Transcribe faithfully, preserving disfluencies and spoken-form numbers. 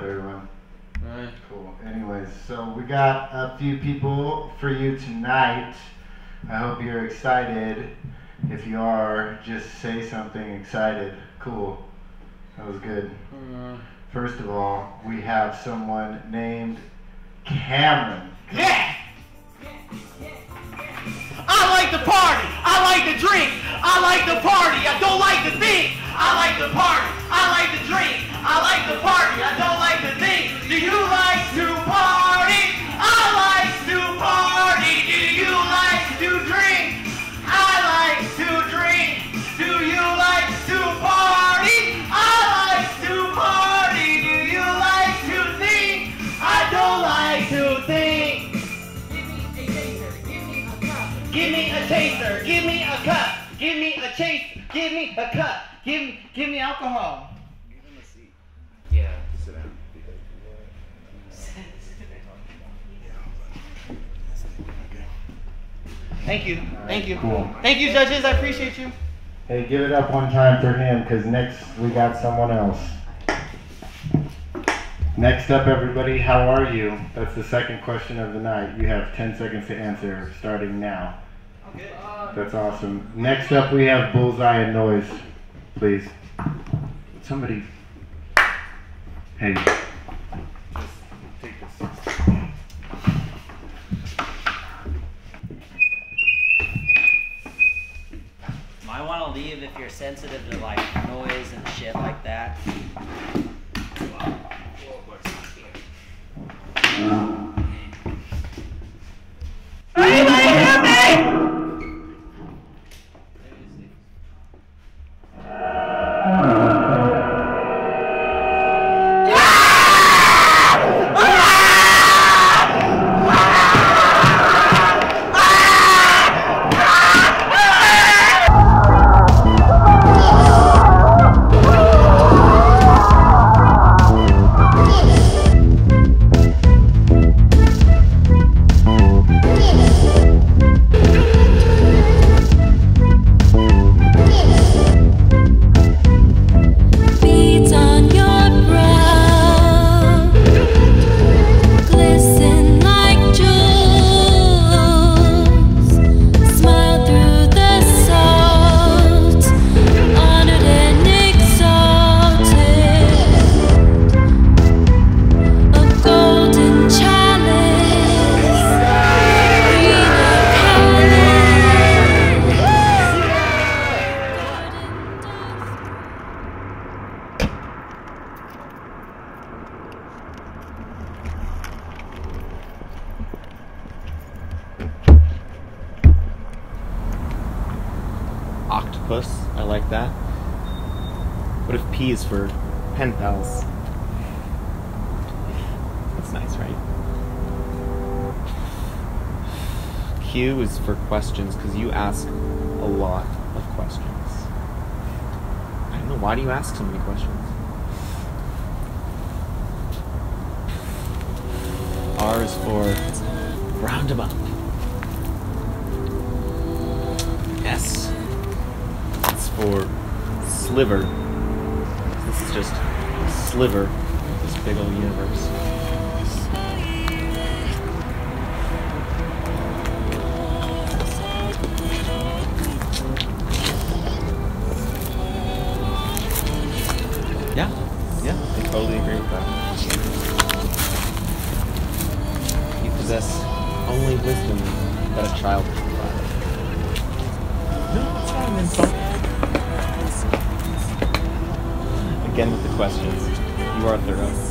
very well. All right. Cool. Anyways, so we got a few people for you tonight. I hope you're excited. If you are, just say something excited. Cool. That was good. Uh, First of all, we have someone named Cameron. Yeah! I like the party. I like to drink. I like the party. I don't like to think. I like the party. I like to drink. I like the party. I don't like to think. Do you like to party? I like to party. Do you like to drink? I like to drink. Do you like to party? I like to party. Do you like to think? I don't like to think. Give me a chaser, give me a cup, give me a chase, give me a cup, give me, give me alcohol. Give him a seat. Yeah, sit down. Thank you, thank you. Cool. Thank you, judges, I appreciate you. Hey, give it up one time for him, because next we got someone else. Next up, everybody, how are you? That's the second question of the night. You have ten seconds to answer, starting now. Okay. That's awesome. Next up, we have Bullseye and Noise. Please. Somebody. Hey. Just take this. Might want to leave if you're sensitive to like noise and shit like that. Anybody help me? I like that. What if P is for PenPals? That's nice, right? Q is for questions, because you ask a lot of questions. I don't know, why do you ask so many questions? R is for round them up. S for sliver. This is just a sliver of this big old universe. Yeah, yeah, I totally agree with that. You possess only wisdom that a child can provide. No, that's not an insult. Again with the questions. You are thorough.